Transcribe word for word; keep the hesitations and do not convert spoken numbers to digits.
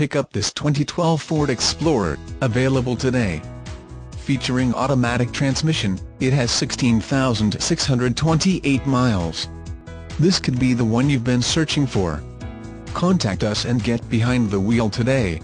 pick up this twenty twelve Ford Explorer, available today. Featuring automatic transmission, it has sixteen thousand six hundred twenty-eight miles. This could be the one you've been searching for. Contact us and get behind the wheel today.